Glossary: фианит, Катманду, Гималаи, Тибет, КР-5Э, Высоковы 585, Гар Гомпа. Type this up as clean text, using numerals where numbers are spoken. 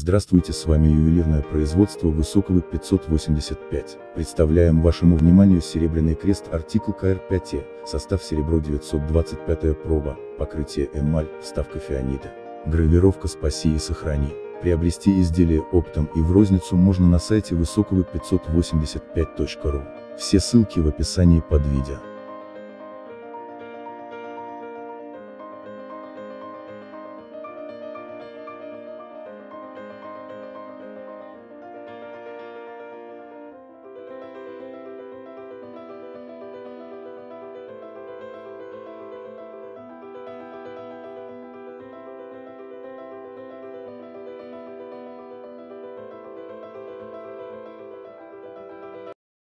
Здравствуйте, с вами ювелирное производство Высоковы 585. Представляем вашему вниманию серебряный крест, артикл КР-5Э, состав серебро 925-я проба, покрытие эмаль, вставка фианита. Гравировка «Спаси и сохрани». Приобрести изделие оптом и в розницу можно на сайте высоковы585.ру. Все ссылки в описании под видео.